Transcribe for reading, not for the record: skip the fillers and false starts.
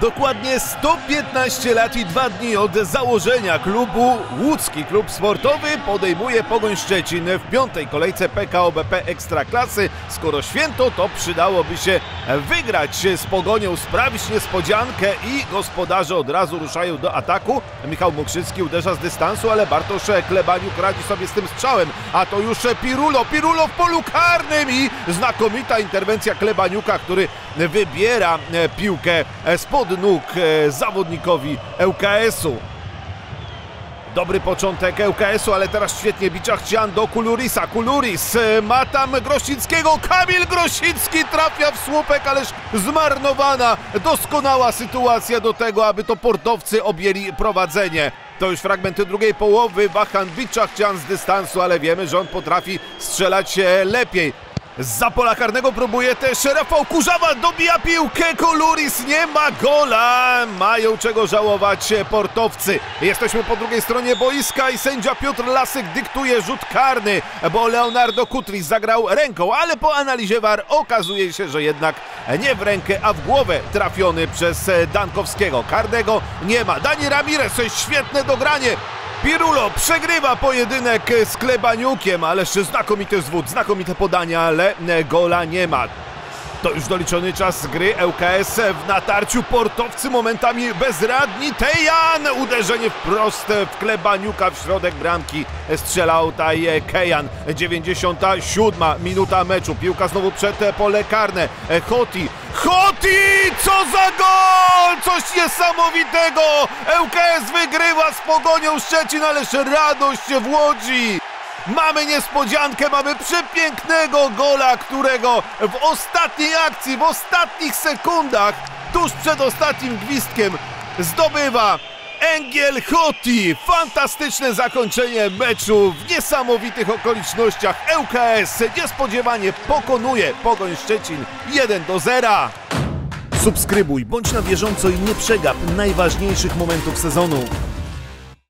Dokładnie 115 lat i 2 dni od założenia klubu Łódzki Klub Sportowy podejmuje Pogoń Szczecin w piątej kolejce PKO BP Ekstraklasy. Skoro święto, to przydałoby się wygrać z Pogonią, sprawić niespodziankę i gospodarze od razu ruszają do ataku. Michał Mokrzycki uderza z dystansu, ale Bartosz Klebaniuk radzi sobie z tym strzałem. A to już Pirulo w polu karnym i znakomita interwencja Klebaniuka, który wybiera piłkę spod nóg zawodnikowi ŁKS-u. Dobry początek ŁKS-u, ale teraz świetnie Biczachcian do Kulurisa. Kuluris ma tam Grosickiego. Kamil Grosicki trafia w słupek, ależ zmarnowana. Doskonała sytuacja do tego, aby to portowcy objęli prowadzenie. To już fragmenty drugiej połowy. Wachan Biczachcian z dystansu, ale wiemy, że on potrafi strzelać lepiej. Zza pola karnego próbuje też Rafał Kurzawa, dobija piłkę, Kuluris nie ma gola, mają czego żałować portowcy. Jesteśmy po drugiej stronie boiska i sędzia Piotr Lasyk dyktuje rzut karny, bo Leonardo Kutlis zagrał ręką, ale po analizie VAR okazuje się, że jednak nie w rękę, a w głowę trafiony przez Dankowskiego. Karnego nie ma. Dani Ramirez, świetne dogranie. Pirulo przegrywa pojedynek z Klebaniukiem, ależ znakomity zwód, znakomite podania, ale gola nie ma. To już doliczony czas gry, ŁKS w natarciu, portowcy momentami bezradni. Tejan, uderzenie wprost w Klebaniuka, w środek bramki strzelał Tejan. 97 minuta meczu, piłka znowu przed pole karne. Hoti, co za gol! Coś niesamowitego! ŁKS wygrywa z Pogonią Szczecin, ależ radość w Łodzi! Mamy niespodziankę, mamy przepięknego gola, którego w ostatniej akcji, w ostatnich sekundach, tuż przed ostatnim gwizdkiem zdobywa Engjell Hoti. Fantastyczne zakończenie meczu w niesamowitych okolicznościach. ŁKS niespodziewanie pokonuje Pogoń Szczecin 1-0. Subskrybuj, bądź na bieżąco i nie przegap najważniejszych momentów sezonu.